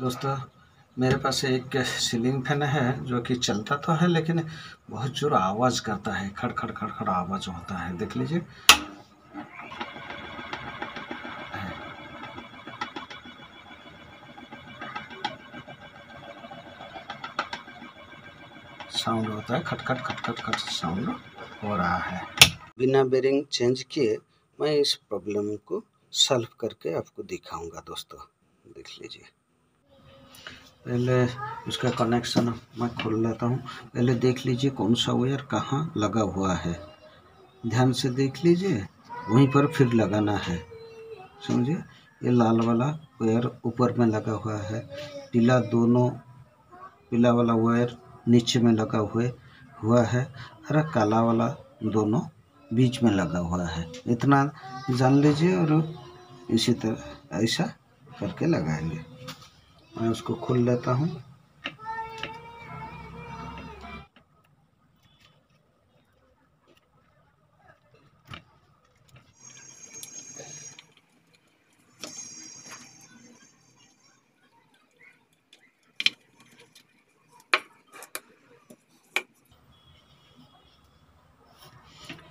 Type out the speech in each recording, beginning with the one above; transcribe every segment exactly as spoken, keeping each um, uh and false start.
दोस्तों मेरे पास एक सीलिंग फैन है जो कि चलता तो है लेकिन बहुत जोर आवाज़ करता है, खड़ खड़ खड़ खड़ आवाज़ होता है। देख लीजिए साउंड होता है, खटखट खटखट खट साउंड हो रहा है। बिना बेरिंग चेंज किए मैं इस प्रॉब्लम को सॉल्व करके आपको दिखाऊंगा दोस्तों, देख लीजिए। पहले उसका कनेक्शन मैं खोल लेता हूं। पहले देख लीजिए कौन सा वायर कहाँ लगा हुआ है, ध्यान से देख लीजिए, वहीं पर फिर लगाना है, समझे। ये लाल वाला वायर ऊपर में लगा हुआ है, पीला दोनों पीला वाला वायर नीचे में लगा हुए हुआ है और काला वाला दोनों बीच में लगा हुआ है। इतना जान लीजिए और इसी तरह ऐसा करके लगाएंगे। मैं उसको खोल लेता हूँ।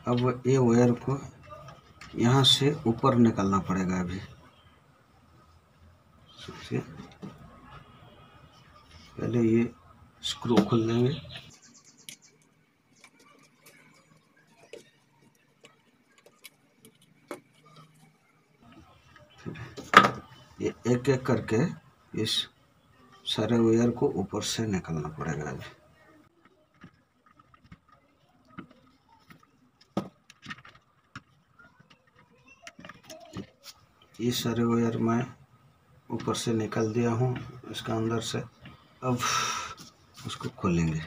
अब ये वायर को यहाँ से ऊपर निकालना पड़ेगा। अभी सबसे पहले ये स्क्रू खोल देंगे। ये एक एक करके इस सारे वायर को ऊपर से निकालना पड़ेगा। अभी ये सारे वायर मैं ऊपर से निकाल दिया हूँ इसका अंदर से। अब उसको खोलेंगे।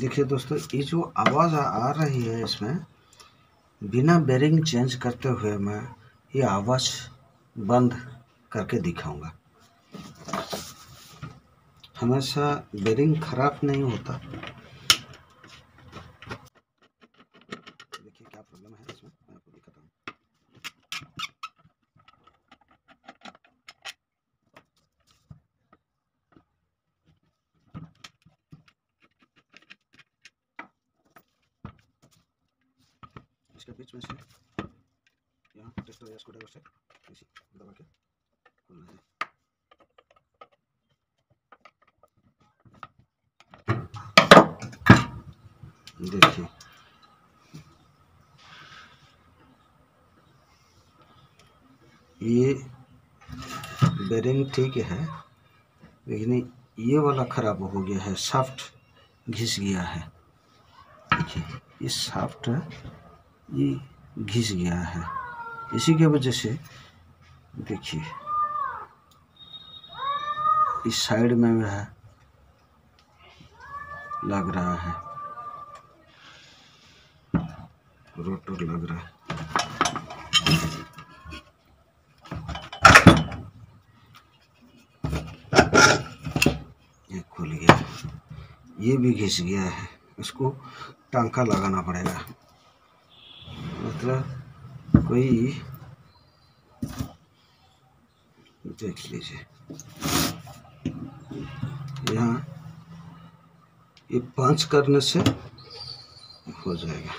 देखिए दोस्तों, ये जो आवाज़ आ रही है इसमें बिना बेरिंग चेंज करते हुए मैं ये आवाज़ बंद करके दिखाऊंगा। हमेशा बेरिंग खराब नहीं होता। देखिए क्या प्रॉब्लम है इसमें, मैं आपको दिखाता हूँ। इसके बीच में से यहाँ टेस्टर या स्क्रूड्राइवर से इसी दबा के खोलना है। देखिए ये बेरिंग ठीक है लेकिन ये वाला खराब हो गया है, शाफ्ट घिस गया है। देखिए ये शाफ्ट ये घिस गया है, इसी के वजह से देखिए इस साइड में वह लग रहा है, रोटर लग रहा है। ये खुल गया, ये भी घिस गया है, इसको टांका लगाना पड़ेगा। मतलब कोई देख लीजिए यहाँ ये पांच करने से हो जाएगा।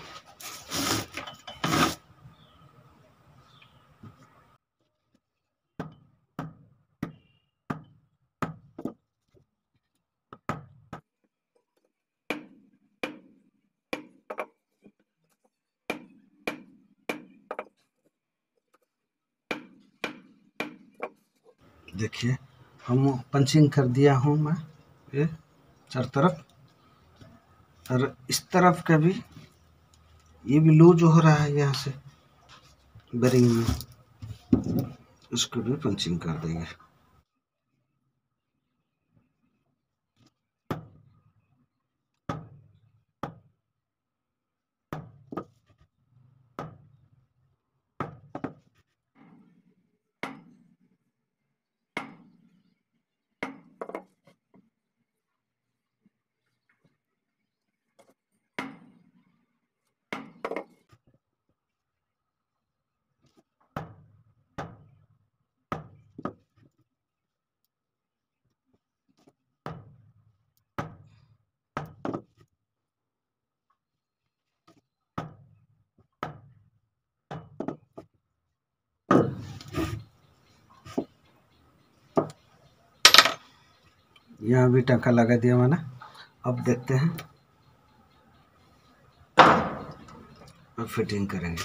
देखिए हम पंचिंग कर दिया हूँ मैं ये चार तरफ, और इस तरफ का भी ये भी लूज हो रहा है यहाँ से बेरिंग में, उसको भी पंचिंग कर देंगे। यहाँ भी टंका लगा दिया मैंने। अब देखते हैं अब फिटिंग करेंगे।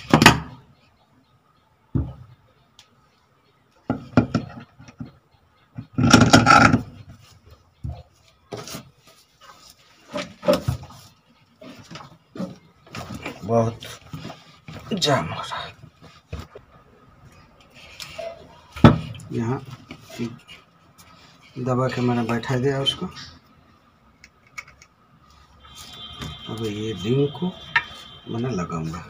बहुत जाम हो रहा है यहाँ, दबा के मैंने बैठा दिया उसको। अब ये रिंग को मैंने लगाऊंगा।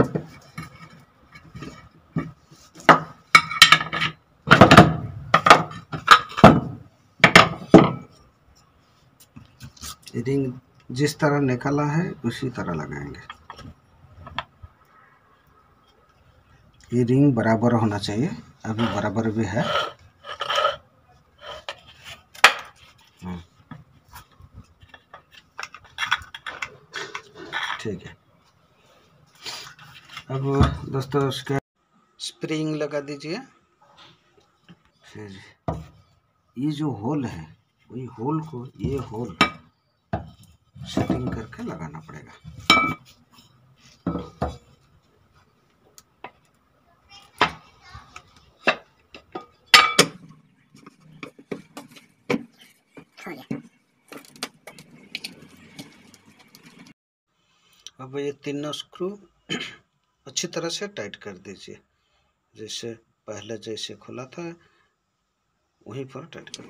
रिंग जिस तरह निकला है उसी तरह लगाएंगे। ये रिंग बराबर होना चाहिए, अभी बराबर भी है। ठीक है। अब दोस्तों उसका स्प्रिंग लगा दीजिए। फिर ये जो होल है वही होल को ये होल सेटिंग करके लगाना पड़ेगा। अब ये तीनों स्क्रू अच्छी तरह से टाइट कर दीजिए, जैसे पहले जैसे खुला था वहीं पर टाइट कर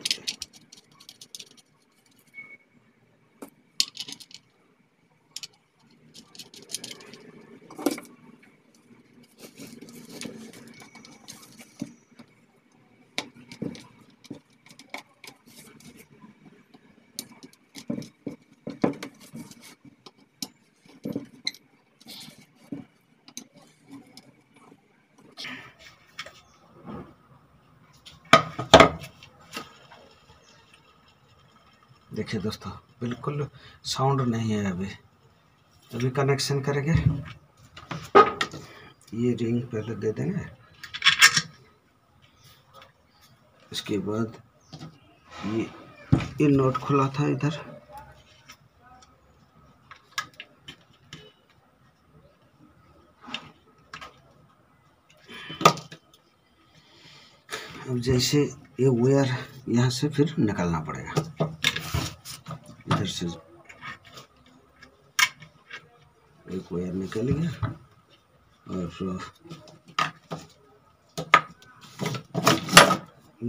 देखिए दोस्तों, बिल्कुल साउंड नहीं है। अभी अभी कनेक्शन करेंगे। ये रिंग पहले दे देंगे, उसके बाद ये ये नोट खुला था इधर, अब जैसे ये वायर यहाँ से फिर निकालना पड़ेगा से। एक वायर निकल गया और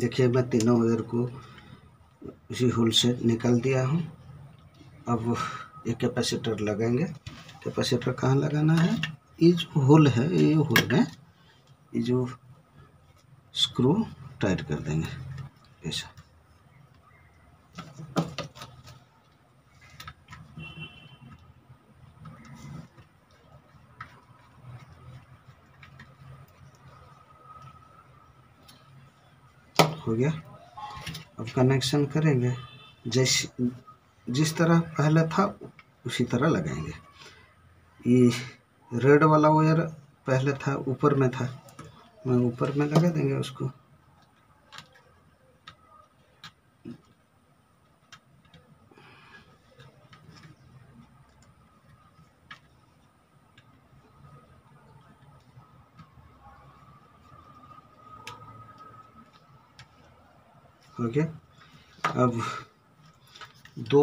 देखिए मैं तीनों वायर को उसी होल से निकाल दिया हूँ। अब एक कैपेसिटर लगाएंगे। कैपेसिटर कहाँ लगाना है? ये जो होल है ये होल में ये जो स्क्रू टाइट कर देंगे ऐसा। हो गया। अब कनेक्शन करेंगे, जैसे जिस तरह पहले था उसी तरह लगाएंगे। ये रेड वाला वायर पहले था ऊपर में था, मैं ऊपर में लगा देंगे उसको। Okay okay. अब दो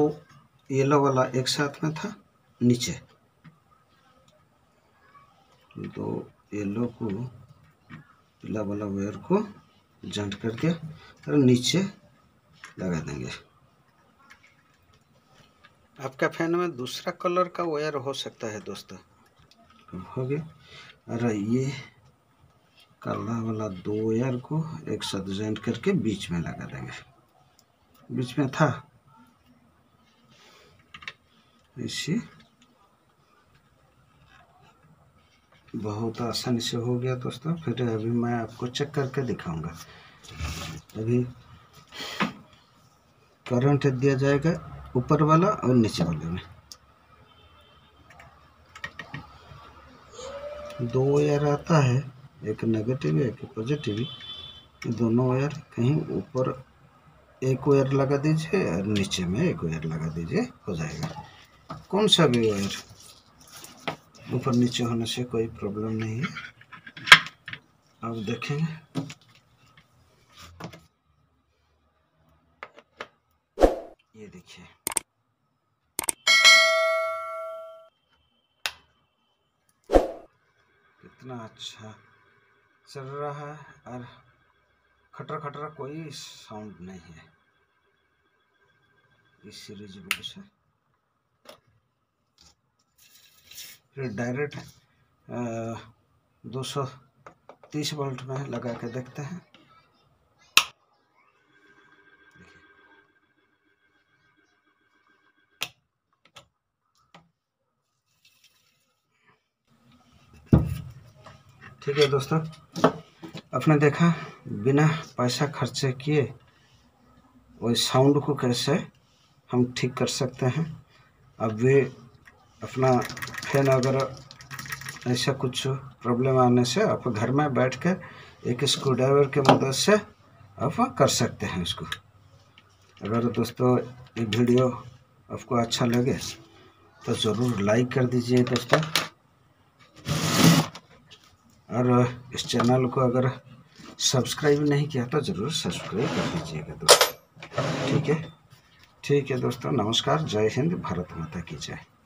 येलो वाला एक साथ में था नीचे, दो येलो को पीला वाला वायर को जॉइंट करके और नीचे लगा देंगे। आपका फैन में दूसरा कलर का वायर हो सकता है दोस्तों। हो गया। अरे ये काला वाला दो वायर को एक साथ जॉइंट करके बीच में लगा देंगे। बीच में था इसे, बहुत आसानी से हो गया दोस्तों। फिर अभी मैं आपको चेक करके दिखाऊंगा। अभी करंट दिया जाएगा ऊपर वाला और नीचे वाले में। दो वायर आता है, एक नेगेटिव एक पॉजिटिव। दोनों वायर कहीं ऊपर एक वायर लगा दीजिए और नीचे में एक वायर लगा दीजिए, हो जाएगा। कौन सा भी वायर, ऊपर नीचे होने से कोई प्रॉब्लम नहीं है। आप देखेंगे ये देखिए, कितना अच्छा चल रहा है और खटर खटर कोई साउंड नहीं है इस सीरीज में से। फिर डायरेक्ट दो सौ तीस वोल्ट में लगा के देखते हैं। ठीक है दोस्तों, आपने देखा बिना पैसा खर्चे किए वो साउंड को कैसे हम ठीक कर सकते हैं। अब भी अपना फैन अगर ऐसा कुछ प्रॉब्लम आने से आप घर में बैठकर एक स्क्रू ड्राइवर के मदद से आप कर सकते हैं उसको। अगर दोस्तों ये वीडियो आपको अच्छा लगे तो ज़रूर लाइक कर दीजिए दोस्तों, और इस चैनल को अगर सब्सक्राइब नहीं किया तो ज़रूर सब्सक्राइब कर दीजिएगा दोस्तों। ठीक है, ठीक है दोस्तों, नमस्कार, जय हिंद, भारत माता की जय।